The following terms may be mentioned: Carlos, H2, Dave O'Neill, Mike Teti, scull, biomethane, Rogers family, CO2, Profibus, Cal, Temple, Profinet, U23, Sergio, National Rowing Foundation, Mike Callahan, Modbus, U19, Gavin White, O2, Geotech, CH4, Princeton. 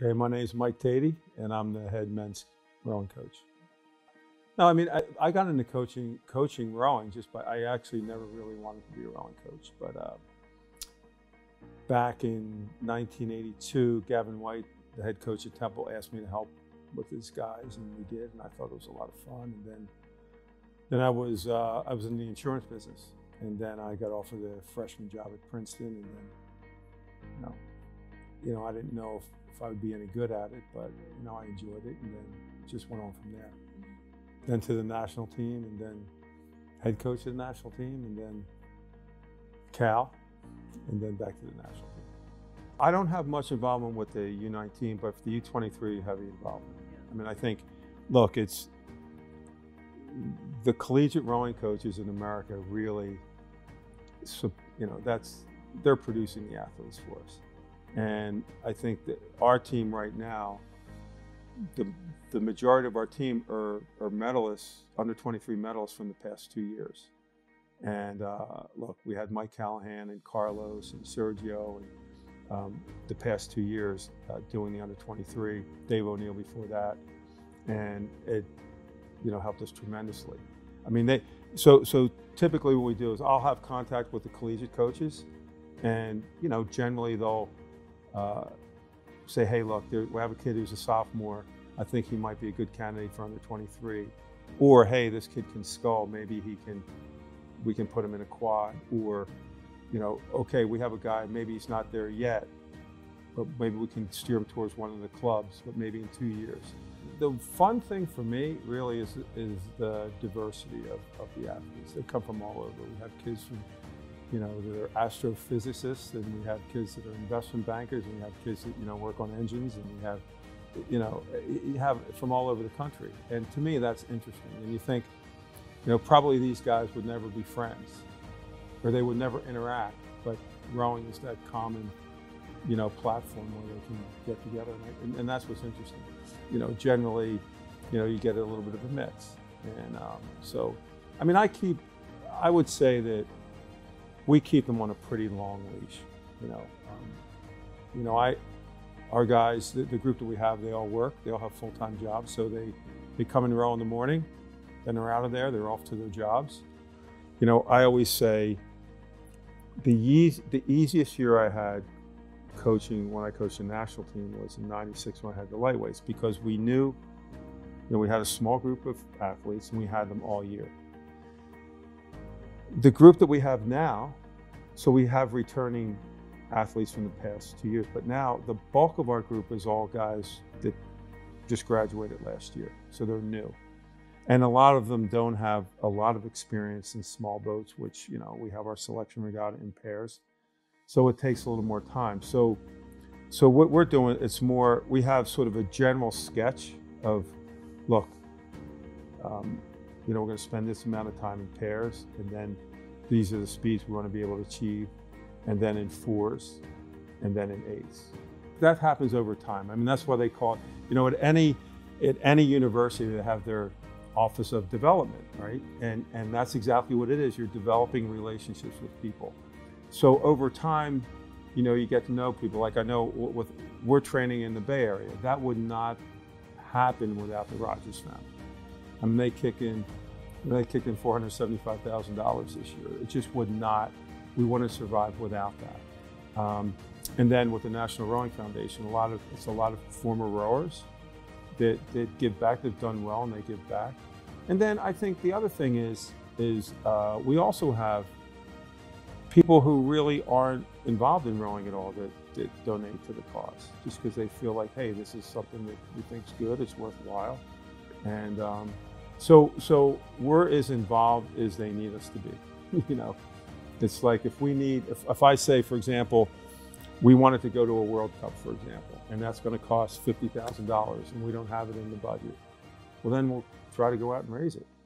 Okay, my name is Mike Teti, and I'm the head men's rowing coach. No, I mean, I got into coaching rowing just by, I actually never really wanted to be a rowing coach, but back in 1982, Gavin White, the head coach at Temple, asked me to help with his guys, and we did, and I thought it was a lot of fun. And then I was in the insurance business, and then I got offered a freshman job at Princeton, and then, you know, I didn't know if I would be any good at it, but you know, I enjoyed it, and then just went on from there. Then to the national team, and then head coach of the national team, and then Cal, and then back to the national team. I don't have much involvement with the U19, but for the U23, heavy involvement. I mean, I think, look, it's the collegiate rowing coaches in America really, you know, they're producing the athletes for us. And I think that our team right now, the majority of our team are medalists, under 23 medalists from the past 2 years. And look, we had Mike Callahan and Carlos and Sergio and the past 2 years doing the under 23, Dave O'Neill before that. And it, you know, helped us tremendously. I mean, so typically what we do is I'll have contact with the collegiate coaches, and you know, generally they'll say, hey, look, we have a kid who's a sophomore. I think he might be a good candidate for under 23. Or, hey, this kid can scull. Maybe we can put him in a quad. Or, you know, okay, we have a guy, maybe he's not there yet, but maybe we can steer him towards one of the clubs, but maybe in 2 years. The fun thing for me really is the diversity of the athletes. They come from all over. We have kids from, you know, that are astrophysicists, and we have kids that are investment bankers, and we have kids that, you know, work on engines, and we have, you know, you have from all over the country. And to me, that's interesting. And you think, you know, probably these guys would never be friends, or they would never interact, but rowing is that common, you know, platform where they can get together. And that's what's interesting. You know, generally, you know, you get a little bit of a mix. And so, I mean, I would say that we keep them on a pretty long leash, you know. You know, our guys, the group that we have, they all work, they all have full-time jobs. So they come and row in the morning, then they're out of there, they're off to their jobs. You know, I always say the easiest year I had coaching when I coached the national team was in '96 when I had the lightweights, because we knew, you know, we had a small group of athletes and we had them all year. The group that we have now, so we have returning athletes from the past 2 years, but now the bulk of our group is all guys that just graduated last year, so they're new. And a lot of them don't have a lot of experience in small boats, which, you know, we have our selection regatta in pairs. So it takes a little more time. So what we're doing, it's more, we have sort of a general sketch of, look, you know, we're gonna spend this amount of time in pairs, and then these are the speeds we wanna be able to achieve, and then in fours, and then in eights. That happens over time. I mean, that's why they call it, you know, at any university they have their Office of Development, right? And that's exactly what it is. You're developing relationships with people. So over time, you know, you get to know people. Like I know we're training in the Bay Area. That would not happen without the Rogers family. I mean, they kick in $475,000 this year. It just would not, we wouldn't survive without that. And then with the National Rowing Foundation, it's a lot of former rowers that give back. They've done well and they give back. And then I think the other thing is we also have people who really aren't involved in rowing at all that donate to the cause, just because they feel like, hey, this is something that we think's good, it's worthwhile. And so we're as involved as they need us to be. You know, it's like if I say, for example, we wanted to go to a World Cup, for example, and that's going to cost $50,000 and we don't have it in the budget. Well, then we'll try to go out and raise it.